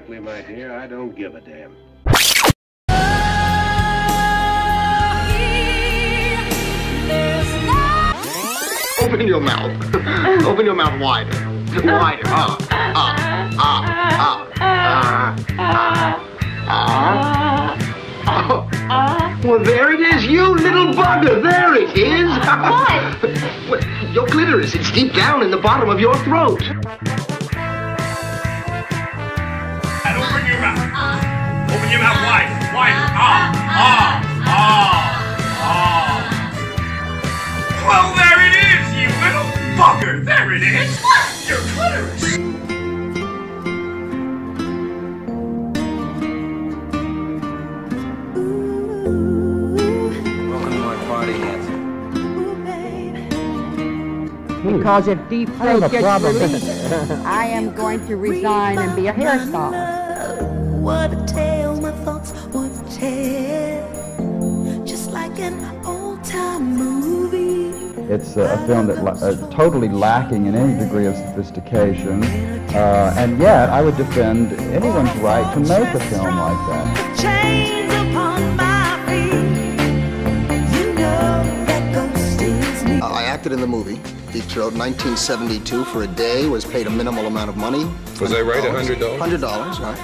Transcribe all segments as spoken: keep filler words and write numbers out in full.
frankly, my dear, I don't give a damn. Open your mouth. Open your mouth wider. Wider. Ah, ah, ah, ah, ah, ah. Well, there it is, you little bugger. There it is. What? Well, your clitoris. It's deep down in the bottom of your throat. And open your mouth. Open your mouth wider. Wider. Ah, ah, ah, ah. Well, there it is. Little fucker, there it is! Your clitoris! Welcome to my party, Nancy. Because if Deep Throat gets released, I am going to resign and be a hairstylist. What a tale, my thoughts, what a tale. Just like an old-time movie. It's a film that is uh, totally lacking in any degree of sophistication, uh, and yet I would defend anyone's right to make a film like that. Uh, I acted in the movie, Deep Throat, nineteen seventy-two, for a day, was paid a minimal amount of money. Was I right, one hundred dollars? one hundred dollars, right.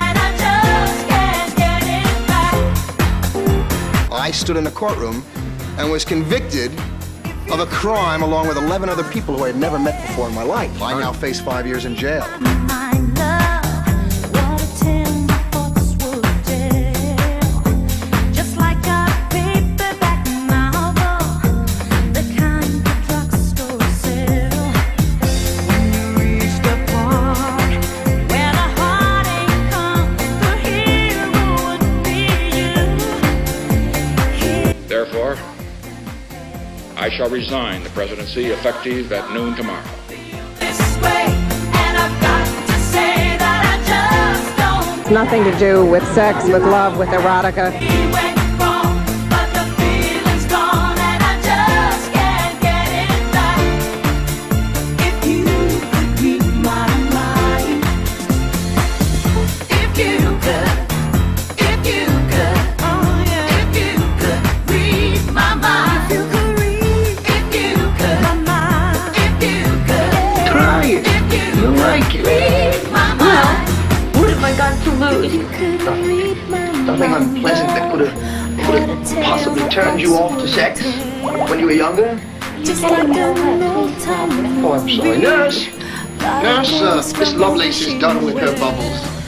I stood in a courtroom and was convicted of a crime along with eleven other people who I had never met before in my life. I now face five years in jail. Therefore, I shall resign the presidency effective at noon tomorrow. Nothing to do with sex, with love, with erotica. Nothing unpleasant that could have could have possibly turned you off to sex when you were younger? Oh, I'm sorry. Nurse! Nurse, uh, Miss Lovelace is done with her bubbles.